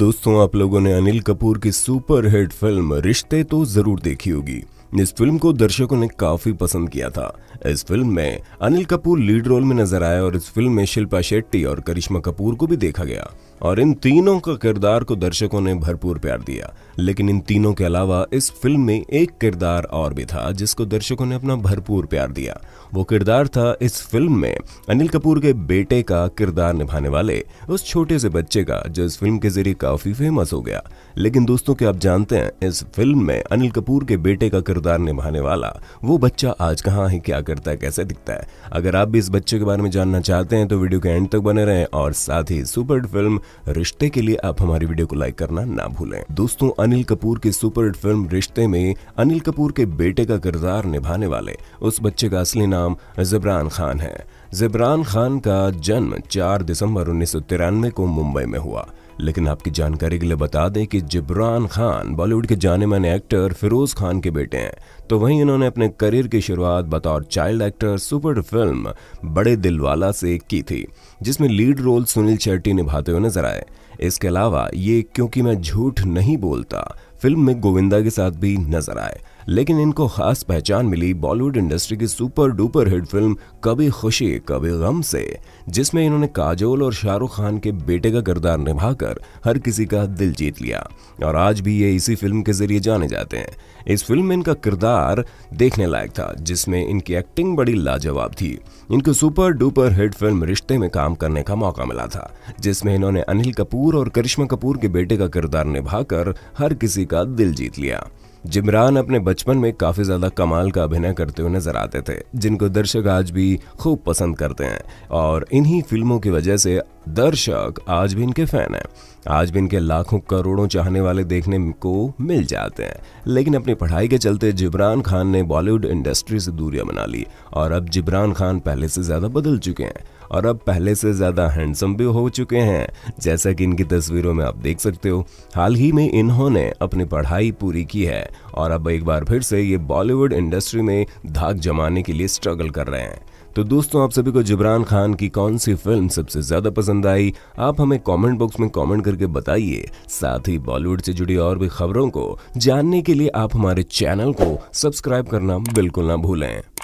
दोस्तों, आप लोगों ने अनिल कपूर की सुपरहिट फिल्म रिश्ते तो जरूर देखी होगी। इस फिल्म को दर्शकों ने काफी पसंद किया था। इस फिल्म में अनिल कपूर लीड रोल में नजर आया और इस फिल्म में शिल्पा शेट्टी और करिश्मा कपूर को भी देखा गया और इन तीनों का किरदार को दर्शकों ने भरपूर प्यार दिया। लेकिन इन तीनों के अलावा इस फिल्म में एक किरदार और भी था जिसको दर्शकों ने अपना भरपूर प्यार दिया। वो किरदार था इस फिल्म में अनिल कपूर के बेटे का किरदार निभाने वाले उस छोटे से बच्चे का, जो इस फिल्म के जरिए काफी फेमस हो गया। लेकिन दोस्तों, क्या आप जानते हैं इस फिल्म में अनिल कपूर के बेटे का किरदार निभाने वाला वो बच्चा आज कहाँ है, क्या करता है, कैसे दिखता है? अगर आप भी इस बच्चे के बारे में जानना चाहते हैं तो वीडियो के एंड तक बने रहें और साथ ही सुपर फिल्म रिश्ते के लिए आप हमारी वीडियो को लाइक करना ना भूलें। दोस्तों, अनिल कपूर की सुपरहिट फिल्म रिश्ते में अनिल कपूर के बेटे का किरदार निभाने वाले उस बच्चे का असली नाम जिब्रान खान है। जिब्रान खान का जन्म 4 दिसंबर 1993 को मुंबई में हुआ। लेकिन आपकी जानकारी के लिए बता दें कि जिब्रान खान बॉलीवुड के जाने माने एक्टर फिरोज खान के बेटे हैं। तो वहीं इन्होंने अपने करियर की शुरुआत बतौर चाइल्ड एक्टर सुपर फिल्म बड़े दिलवाला से की थी, जिसमें लीड रोल सुनील शेट्टी निभाते हुए नजर आए। इसके अलावा ये क्योंकि मैं झूठ नहीं बोलता फिल्म में गोविंदा के साथ भी नजर आए। लेकिन इनको खास पहचान मिली बॉलीवुड इंडस्ट्री की super duper hit film Kabhi Khushi कभी गम से, जिसमें इन्होंने काजोल और शाहरुख खान के बेटे का किरदार निभाकर हर किसी का दिल जीत लिया और आज भी ये इसी फिल्म के जरिए जाने जाते हैं। इस फिल्म में इनका किरदार देखने लायक था, जिसमें इनकी एक्टिंग बड़ी लाजवाब थी। इनको सुपर डुपर हिट फिल्म रिश्ते में काम करने का मौका मिला था, जिसमें इन्होंने अनिल कपूर और करिश्मा कपूर के बेटे का किरदार निभाकर हर किसी का दिल जीत लिया। जिब्रान अपने बचपन में काफी ज्यादा कमाल का अभिनय करते हुए नजर आते थे, जिनको दर्शक आज भी खूब पसंद करते हैं और इन्हीं फिल्मों की वजह से दर्शक आज भी इनके फैन हैं। आज भी इनके लाखों करोड़ों चाहने वाले देखने को मिल जाते हैं। लेकिन अपनी पढ़ाई के चलते जिब्रान खान ने बॉलीवुड इंडस्ट्री से दूरियां बना ली और अब जिब्रान खान पहले से ज्यादा बदल चुके हैं और अब पहले से ज़्यादा हैंडसम भी हो चुके हैं, जैसा कि इनकी तस्वीरों में आप देख सकते हो। हाल ही में इन्होंने अपनी पढ़ाई पूरी की है और अब एक बार फिर से ये बॉलीवुड इंडस्ट्री में धाक जमाने के लिए स्ट्रगल कर रहे हैं। तो दोस्तों, आप सभी को जिब्रान खान की कौन सी फिल्म सबसे ज़्यादा पसंद आई, आप हमें कमेंट बॉक्स में कमेंट करके बताइए। साथ ही बॉलीवुड से जुड़ी और भी खबरों को जानने के लिए आप हमारे चैनल को सब्सक्राइब करना बिल्कुल ना भूलें।